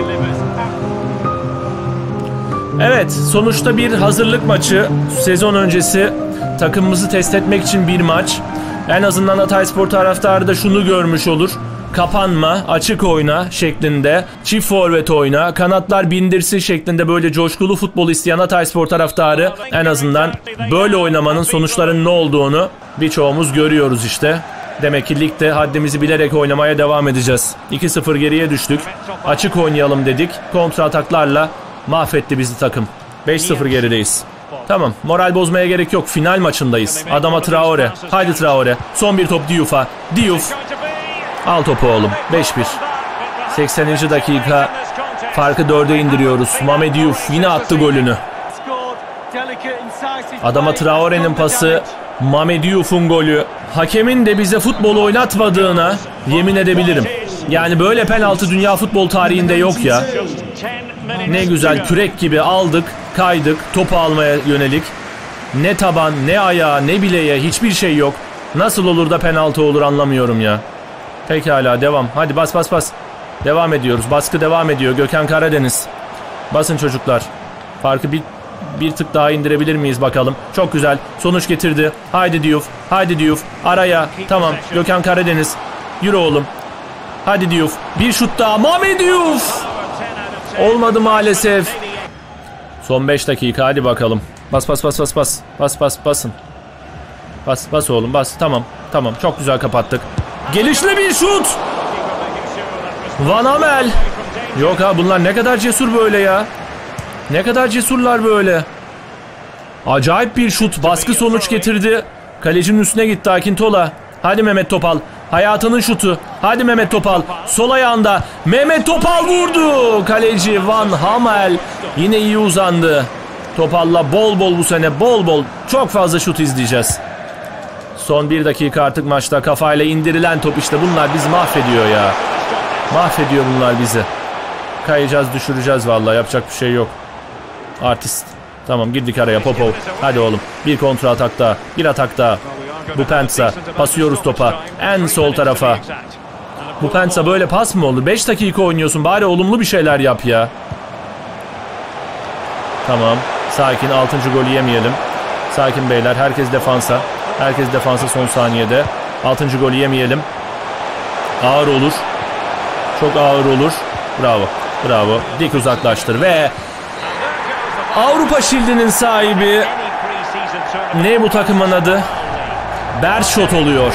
Evet, sonuçta bir hazırlık maçı. Sezon öncesi takımımızı test etmek için bir maç. En azından Hatayspor taraftarı da şunu görmüş olur. Kapanma, açık oyna şeklinde, çift forvet oyna, kanatlar bindirsin şeklinde böyle coşkulu futbol isteyen Hatayspor taraftarı en azından böyle oynamanın sonuçlarının ne olduğunu birçoğumuz görüyoruz işte. Demek ki ligde haddimizi bilerek oynamaya devam edeceğiz. iki sıfır geriye düştük. Açık oynayalım dedik. Kontra ataklarla mahvetti bizi takım. beş sıfır gerideyiz. Tamam, moral bozmaya gerek yok. Final maçındayız. Adama Traore. Haydi Traore. Son bir top Diouf'a. Diouf. Al topu oğlum. beş bir. sekseninci dakika. Farkı dörde indiriyoruz. Mame Diouf yine attı golünü. Adama Traore'nin pası. Mame Diouf'un golü. Hakemin de bize futbolu oynatmadığına yemin edebilirim. Yani böyle penaltı dünya futbol tarihinde yok ya. Ne güzel kürek gibi aldık, kaydık, topu almaya yönelik. Ne taban, ne ayağa, ne bileğe, hiçbir şey yok. Nasıl olur da penaltı olur anlamıyorum ya. Pekala, devam. Hadi bas bas bas. Devam ediyoruz. Baskı devam ediyor. Gökhan Karadeniz. Basın çocuklar. Farkı bir... Bir tık daha indirebilir miyiz bakalım. Çok güzel. Sonuç getirdi. Haydi Diouf. Haydi Diouf. Araya. Tamam. Gökhan Karadeniz. Yürü oğlum. Haydi Diouf. Bir şut daha. Mame Diouf. Olmadı maalesef. Son beş dakika. Hadi bakalım. Bas bas bas bas bas. Bas bas basın. Bas bas oğlum bas. Tamam. Tamam. Çok güzel kapattık. Gelişli bir şut. Van Hamel. Yok ha, bunlar ne kadar cesur böyle ya. Ne kadar cesurlar böyle. Acayip bir şut. Baskı sonuç getirdi. Kalecinin üstüne gitti Akintola. Hadi Mehmet Topal. Hayatının şutu. Hadi Mehmet Topal. Sol ayağında. Mehmet Topal vurdu. Kaleci Van Hamel yine iyi uzandı. Topal'la bol bol bu sene bol bol çok fazla şut izleyeceğiz. Son bir dakika artık maçta. Kafayla indirilen top işte. Bunlar bizi mahvediyor ya. Mahvediyor bunlar bizi. Kayacağız, düşüreceğiz vallahi. Yapacak bir şey yok. Artist. Tamam, girdik araya. Popov. Hadi oğlum. Bir kontra atak daha. Bir atak daha. Bupenza. Pasıyoruz topa. En sol tarafa. Bupenza böyle pas mı olur? beş dakika oynuyorsun. Bari olumlu bir şeyler yap ya. Tamam. Sakin. altıncı golü yemeyelim. Sakin beyler. Herkes defansa. Herkes defansa son saniyede. altıncı golü yemeyelim. Ağır olur. Çok ağır olur. Bravo. Bravo. Dik uzaklaştır ve Avrupa Şildi'nin sahibi, ne bu takımın adı? Beerschot oluyor.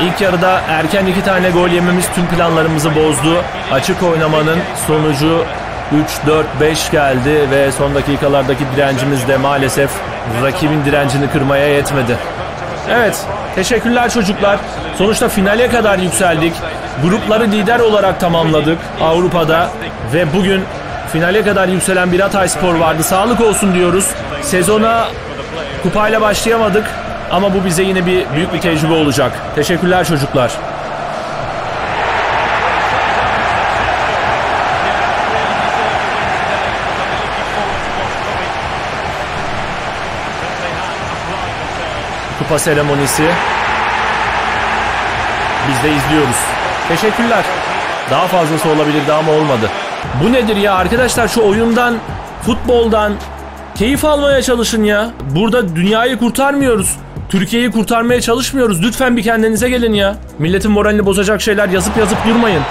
İlk yarıda erken iki tane gol yememiz tüm planlarımızı bozdu. Açık oynamanın sonucu üç dört beş geldi ve son dakikalardaki direncimiz de maalesef rakibin direncini kırmaya yetmedi. Evet, teşekkürler çocuklar. Sonuçta finale kadar yükseldik. Grupları lider olarak tamamladık Avrupa'da ve bugün finale kadar yükselen bir Hatayspor vardı. Sağlık olsun diyoruz. Sezona kupayla başlayamadık ama bu bize yine bir büyük bir tecrübe olacak. Teşekkürler çocuklar. kupa seremonisi. Biz de izliyoruz. Teşekkürler. Daha fazlası olabilirdi ama olmadı. Bu nedir ya arkadaşlar, şu oyundan, futboldan keyif almaya çalışın ya. Burada dünyayı kurtarmıyoruz. Türkiye'yi kurtarmaya çalışmıyoruz. Lütfen bir kendinize gelin ya. Milletin moralini bozacak şeyler yazıp yazıp durmayın.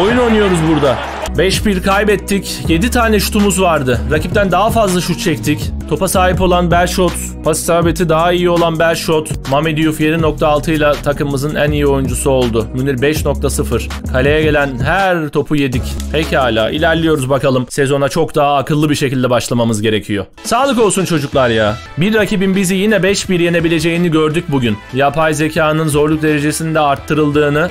Oyun oynuyoruz burada. beş bir kaybettik. yedi tane şutumuz vardı. Rakipten daha fazla şut çektik. Topa sahip olan Beerschot, pas isabeti daha iyi olan Beerschot. Mame Diouf yedi nokta altı ile takımımızın en iyi oyuncusu oldu. Münir beş nokta sıfır. Kaleye gelen her topu yedik. Pekala, ilerliyoruz bakalım. Sezona çok daha akıllı bir şekilde başlamamız gerekiyor. Sağlık olsun çocuklar ya. Bir rakibin bizi yine beş bir yenebileceğini gördük bugün. Yapay zekanın zorluk derecesinin de arttırıldığını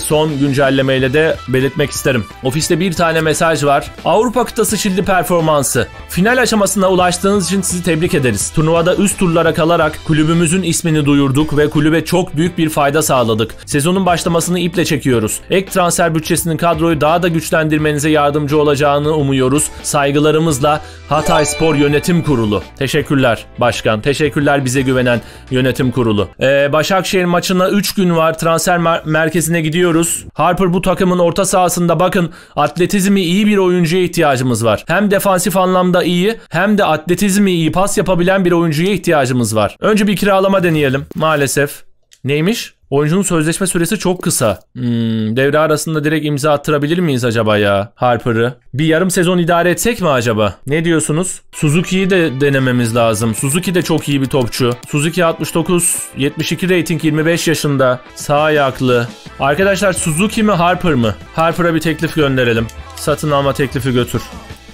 son güncellemeyle de belirtmek isterim. Ofiste bir tane mesaj var. Avrupa kıtası şildi performansı. Final aşamasına ulaştığınız için sizi tebrik ederiz. Turnuvada üst turlara kalarak kulübümüzün ismini duyurduk ve kulübe çok büyük bir fayda sağladık. Sezonun başlamasını iple çekiyoruz. Ek transfer bütçesinin kadroyu daha da güçlendirmenize yardımcı olacağını umuyoruz. Saygılarımızla Hatayspor Yönetim Kurulu. Teşekkürler başkan. Teşekkürler bize güvenen yönetim kurulu. Ee, Başakşehir maçına üç gün var. Transfer mer merkezine gidiyoruz. Harper bu takımın orta sahasında, bakın, atletizmi iyi bir oyuncuya ihtiyacımız var. Hem defansif anlamda iyi hem de atletizmi iyi, pas yapabilen bir oyuncuya ihtiyacımız var. Önce bir kiralama deneyelim. Maalesef. Neymiş? Oyuncunun sözleşme süresi çok kısa. Hmm, devre arasında direkt imza attırabilir miyiz acaba ya Harper'ı? Bir yarım sezon idare etsek mi acaba? Ne diyorsunuz? Suzuki'yi de denememiz lazım. Suzuki de çok iyi bir topçu. Suzuki altmış dokuz yetmiş iki rating, yirmi beş yaşında. Sağ ayaklı. Arkadaşlar Suzuki mi Harper mı? Harper'a bir teklif gönderelim. Satın alma teklifi götür.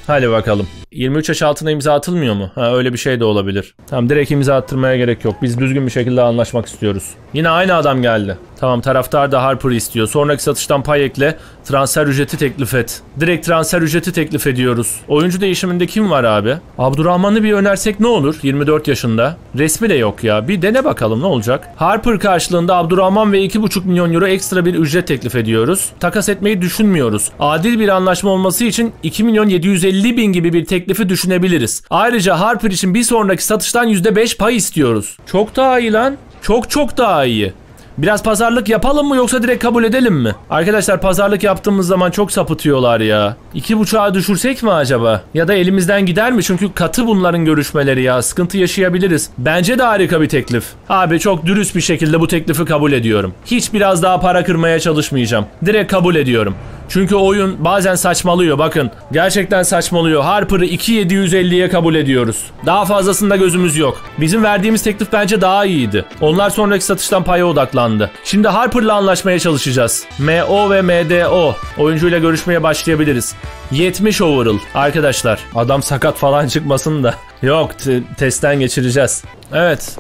Hadi bakalım. yirmi üç yaş altına imza atılmıyor mu? Ha, öyle bir şey de olabilir. Tamam, direkt imza attırmaya gerek yok. Biz düzgün bir şekilde anlaşmak istiyoruz. Yine aynı adam geldi. Tamam, taraftar da Harper'ı istiyor. Sonraki satıştan pay ekle. Transfer ücreti teklif et. Direkt transfer ücreti teklif ediyoruz. Oyuncu değişiminde kim var abi? Abdurrahman'ı bir önersek ne olur? yirmi dört yaşında. Resmi de yok ya. Bir dene bakalım ne olacak? Harper karşılığında Abdurrahman ve iki buçuk milyon euro ekstra bir ücret teklif ediyoruz. Takas etmeyi düşünmüyoruz. Adil bir anlaşma olması için iki milyon yedi yüz elli bin gibi bir teklifi düşünebiliriz. Ayrıca Harper için bir sonraki satıştan yüzde beş pay istiyoruz. Çok daha iyi lan. Çok çok daha iyi. Biraz pazarlık yapalım mı yoksa direkt kabul edelim mi? Arkadaşlar pazarlık yaptığımız zaman çok sapıtıyorlar ya. iki buçuğa düşürsek mi acaba? Ya da elimizden gider mi? Çünkü katı bunların görüşmeleri ya. Sıkıntı yaşayabiliriz. Bence de harika bir teklif. Abi çok dürüst bir şekilde bu teklifi kabul ediyorum. Hiç biraz daha para kırmaya çalışmayacağım. Direkt kabul ediyorum. Çünkü oyun bazen saçmalıyor, bakın. Gerçekten saçmalıyor. Harper'ı iki milyon yedi yüz elliye kabul ediyoruz. Daha fazlasında gözümüz yok. Bizim verdiğimiz teklif bence daha iyiydi. Onlar sonraki satıştan paya odaklandı. Şimdi Harper'la anlaşmaya çalışacağız. M O ve M D O. Oyuncuyla görüşmeye başlayabiliriz. yetmiş overall arkadaşlar. Adam sakat falan çıkmasın da. Yok, testten geçireceğiz. Evet.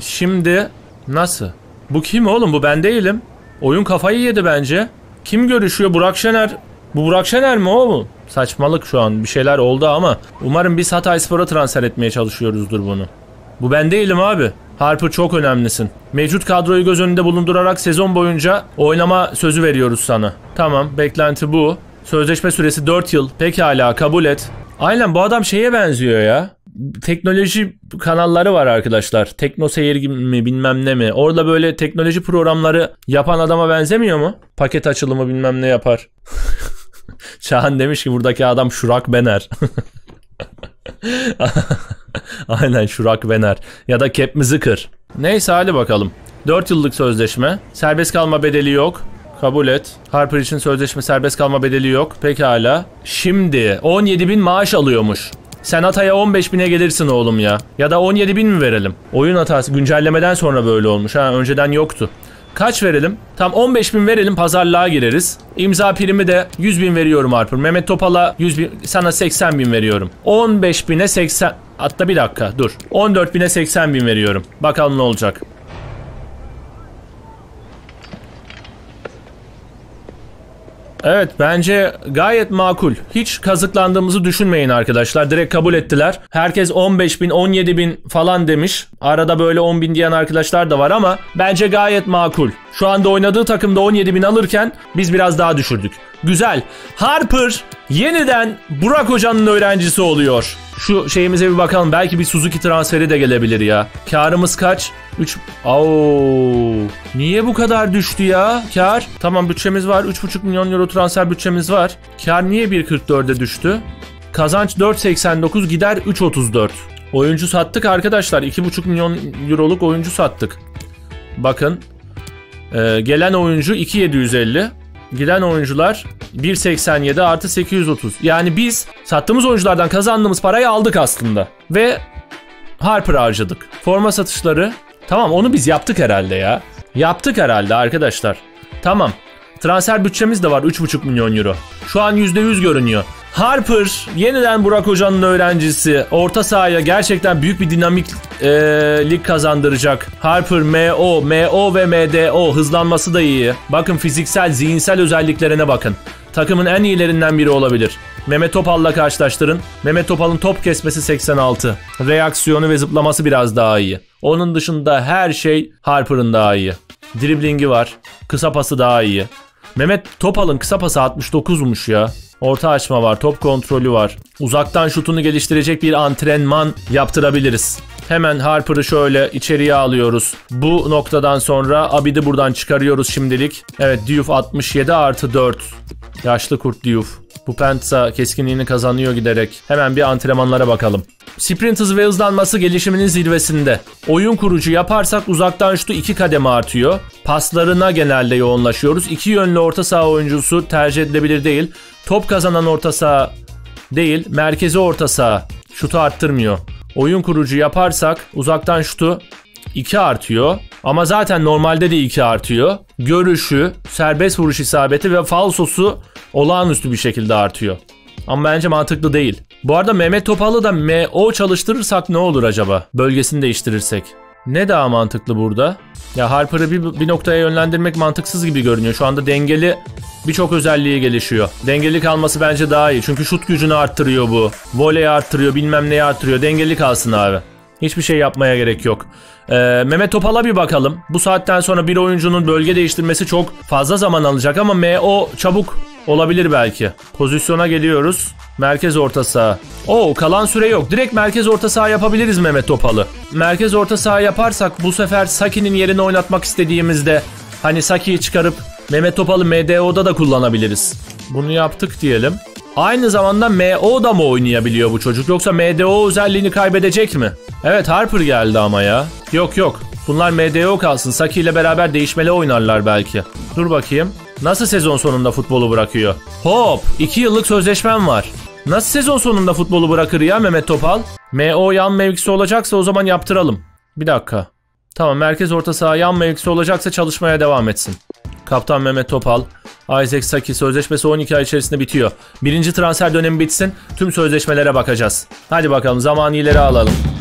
Şimdi nasıl? Bu kim oğlum? Bu ben değilim. Oyun kafayı yedi bence. Kim görüşüyor? Burak Şener. Bu Burak Şener mi o mu? Saçmalık şu an. Bir şeyler oldu ama. Umarım biz Hatayspor'a transfer etmeye çalışıyoruzdur bunu. Bu ben değilim abi. Harper çok önemlisin. Mevcut kadroyu göz önünde bulundurarak sezon boyunca oynama sözü veriyoruz sana. Tamam, beklenti bu. Sözleşme süresi dört yıl. Pekala, kabul et. Aynen, bu adam şeye benziyor ya. Teknoloji kanalları var arkadaşlar. Tekno seyir mi bilmem ne mi? Orada böyle teknoloji programları yapan adama benzemiyor mu? Paket açılımı bilmem ne yapar. Şahan demiş ki buradaki adam Şurak Bener. Aynen, Şurak Bener. Ya da kepimizi kır. Neyse, hadi bakalım. dört yıllık sözleşme. Serbest kalma bedeli yok. Kabul et. Harper için sözleşme, serbest kalma bedeli yok. Pekala. Şimdi on yedi bin maaş alıyormuş. Sen Hatay'a on beş bine gelirsin oğlum ya. Ya da on yedi bin mi verelim? Oyun hatası güncellemeden sonra böyle olmuş. Ha, önceden yoktu. Kaç verelim? Tam on beş bin verelim, pazarlığa gireriz. İmza primi de yüz bin veriyorum Harper. Mehmet Topal'a yüz bin, sana seksen bin veriyorum. on beş bine seksen... Hatta bir dakika dur. on dört bine seksen bin veriyorum. Bakalım ne olacak. Evet, bence gayet makul. Hiç kazıklandığımızı düşünmeyin arkadaşlar. Direkt kabul ettiler. Herkes on beş bin on yedi bin falan demiş. Arada böyle on bin diyen arkadaşlar da var ama bence gayet makul. Şu anda oynadığı takımda on yedi bin alırken biz biraz daha düşürdük. Güzel. Harper yeniden Burak Hoca'nın öğrencisi oluyor. Şu şeyimize bir bakalım. Belki bir Suzuki transferi de gelebilir ya. Karımız kaç? üç. Ooo. Niye bu kadar düştü ya? Kar. Tamam, bütçemiz var. üç buçuk milyon euro transfer bütçemiz var. Kar niye bir virgül kırk dört'e düştü? Kazanç dört virgül seksen dokuz, gider üç virgül otuz dört. Oyuncu sattık arkadaşlar. iki buçuk milyon euroluk oyuncu sattık. Bakın. Ee, gelen oyuncu iki bin yedi yüz elli. Giden oyuncular bir virgül seksen yedi artı sekiz yüz otuz. Yani biz sattığımız oyunculardan kazandığımız parayı aldık aslında. Ve Harper harcadık. Forma satışları. Tamam, onu biz yaptık herhalde ya. Yaptık herhalde arkadaşlar. Tamam. Transfer bütçemiz de var, üç buçuk milyon euro. Şu an yüzde yüz görünüyor. Harper yeniden Burak Hoca'nın öğrencisi. Orta sahaya gerçekten büyük bir dinamiklik kazandıracak. Harper M O, M O ve M D O, hızlanması da iyi. Bakın fiziksel, zihinsel özelliklerine bakın. Takımın en iyilerinden biri olabilir. Mehmet Topal'la karşılaştırın. Mehmet Topal'ın top kesmesi seksen altı. Reaksiyonu ve zıplaması biraz daha iyi. Onun dışında her şey Harper'ın daha iyi. Driblingi var. Kısa pası daha iyi. Mehmet Topal'ın kısa pası altmış dokuz'muş ya. Orta açma var, top kontrolü var. Uzaktan şutunu geliştirecek bir antrenman yaptırabiliriz. Hemen Harper'ı şöyle içeriye alıyoruz. Bu noktadan sonra Abid'i buradan çıkarıyoruz şimdilik. Evet, Diouf altmış yedi artı dört. Yaşlı kurt Diouf. Bupenza keskinliğini kazanıyor giderek. Hemen bir antrenmanlara bakalım. Sprint hızı ve hızlanması gelişiminin zirvesinde. Oyun kurucu yaparsak uzaktan şutu iki kademe artıyor. Paslarına genelde yoğunlaşıyoruz. İki yönlü orta saha oyuncusu tercih edilebilir değil. Top kazanan orta saha değil, merkezi orta saha. Şutu arttırmıyor. Oyun kurucu yaparsak uzaktan şutu iki artıyor. Ama zaten normalde de iki artıyor. Görüşü, serbest vuruş isabeti ve falsosu olağanüstü bir şekilde artıyor. Ama bence mantıklı değil. Bu arada Mehmet Topal'ı da M O çalıştırırsak ne olur acaba? Bölgesini değiştirirsek. Ne daha mantıklı burada? Ya Harper'ı bir, bir noktaya yönlendirmek mantıksız gibi görünüyor. Şu anda dengeli birçok özelliği gelişiyor. Dengeli kalması bence daha iyi. Çünkü şut gücünü arttırıyor bu. Voleyi arttırıyor, bilmem neyi arttırıyor. Dengeli kalsın abi. Hiçbir şey yapmaya gerek yok. Ee, Mehmet Topal'a bir bakalım. Bu saatten sonra bir oyuncunun bölge değiştirmesi çok fazla zaman alacak ama M O çabuk olabilir belki. Pozisyona geliyoruz. Merkez orta saha. Oo, kalan süre yok. Direkt merkez orta saha yapabiliriz Mehmet Topal'ı. Merkez orta saha yaparsak bu sefer Saki'nin yerini oynatmak istediğimizde hani Saki'yi çıkarıp Mehmet Topal'ı M D O'da da kullanabiliriz. Bunu yaptık diyelim. Aynı zamanda M O'da mı oynayabiliyor bu çocuk, yoksa M D O özelliğini kaybedecek mi? Evet, Harper geldi ama ya. Yok yok. Bunlar M D O kalsın. Saki ile beraber değişmeli oynarlar belki. Dur bakayım. Nasıl sezon sonunda futbolu bırakıyor? Hop! iki yıllık sözleşmem var. Nasıl sezon sonunda futbolu bırakır ya Mehmet Topal? M O yan mevkisi olacaksa o zaman yaptıralım. Bir dakika. Tamam, merkez orta saha yan mevkisi olacaksa çalışmaya devam etsin. Kaptan Mehmet Topal, Isaac Saki sözleşmesi on iki ay içerisinde bitiyor. Birinci transfer dönemi bitsin, tüm sözleşmelere bakacağız. Hadi bakalım, zamanı ileri alalım.